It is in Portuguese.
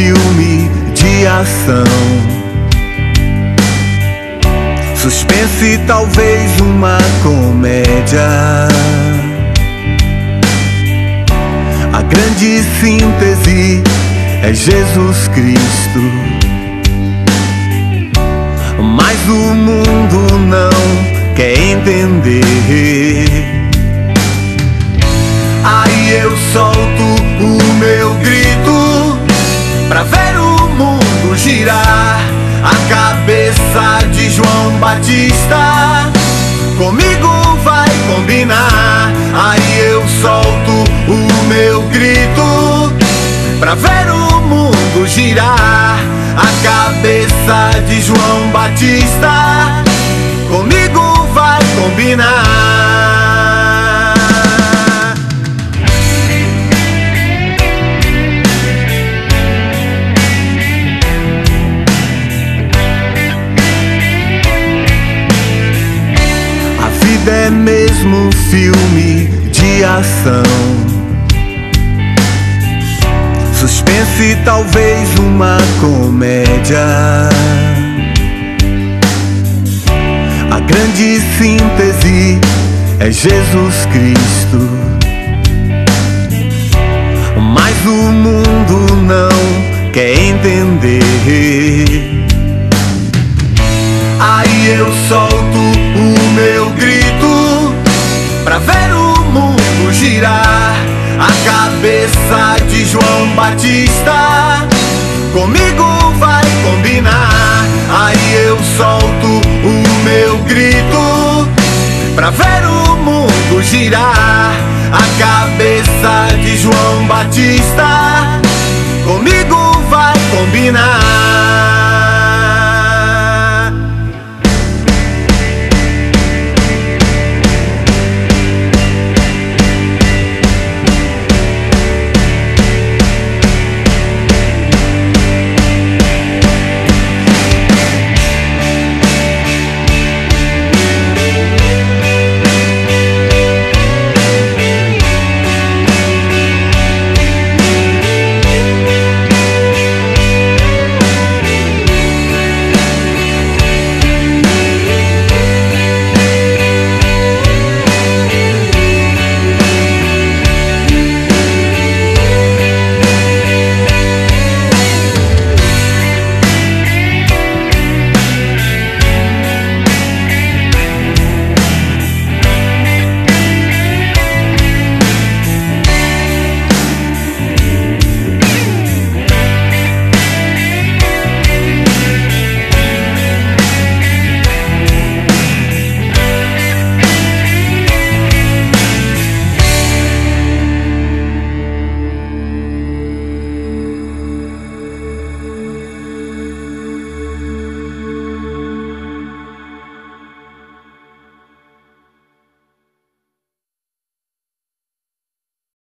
filme de ação, suspense, talvez uma comédia. A grande síntese é Jesus Cristo, mas o mundo não quer entender. Aí eu solto o meu grito pra ver o mundo girar. A cabeça de João Batista comigo vai combinar. Aí eu solto o meu grito pra ver o mundo girar. A cabeça de João Batista comigo vai combinar. É mesmo filme de ação, suspense, talvez uma comédia. A grande síntese é Jesus Cristo, mas o mundo não quer entender. Aí eu solto o meu grito pra ver o mundo girar. A cabeça de João Batista comigo vai combinar. Aí eu solto o meu grito pra ver o mundo girar. A cabeça de João Batista comigo vai combinar.